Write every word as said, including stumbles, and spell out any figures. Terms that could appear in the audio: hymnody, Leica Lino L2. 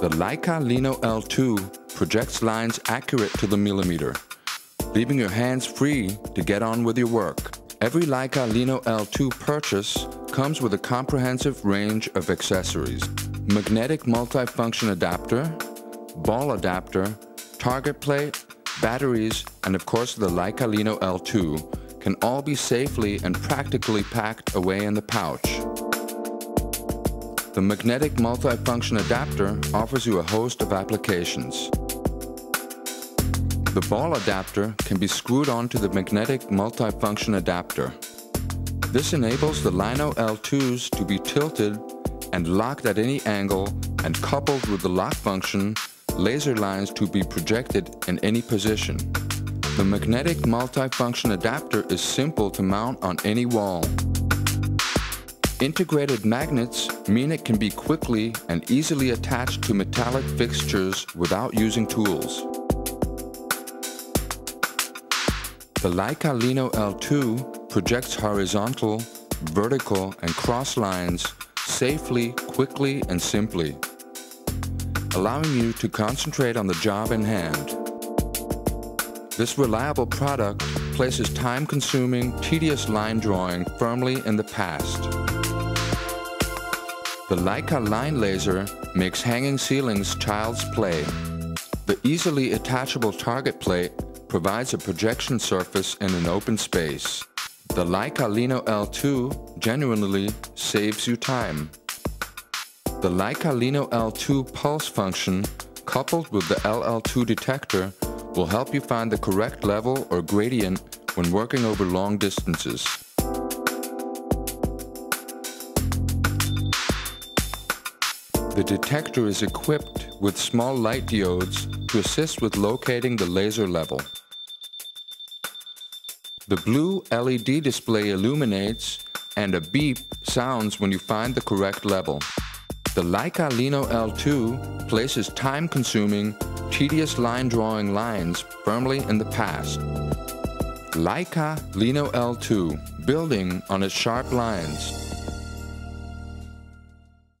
The Leica Lino L two projects lines accurate to the millimeter, leaving your hands free to get on with your work. Every Leica Lino L two purchase comes with a comprehensive range of accessories: magnetic multifunction adapter, ball adapter, target plate, batteries, and of course the Leica Lino L two can all be safely and practically packed away in the pouch. The magnetic multifunction adapter offers you a host of applications. The ball adapter can be screwed onto the magnetic multifunction adapter. This enables the Lino L twos to be tilted and locked at any angle, and coupled with the lock function, laser lines to be projected in any position. The magnetic multifunction adapter is simple to mount on any wall. Integrated magnets mean it can be quickly and easily attached to metallic fixtures without using tools. The Leica Lino L two projects horizontal, vertical, and cross lines safely, quickly, and simply, allowing you to concentrate on the job in hand. This reliable product places time-consuming, tedious line drawing firmly in the past. The Leica Line Laser makes hanging ceilings child's play. The easily attachable target plate provides a projection surface in an open space. The Leica Lino L two genuinely saves you time. The Leica Lino L two pulse function, coupled with the L L two detector, will help you find the correct level or gradient when working over long distances. The detector is equipped with small light diodes to assist with locating the laser level. The blue L E D display illuminates, and a beep sounds when you find the correct level. The Leica Lino L two places time-consuming, tedious line drawing lines firmly in the past. Leica Lino L two, building on its sharp lines.